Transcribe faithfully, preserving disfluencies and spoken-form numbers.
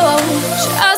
oh, oh.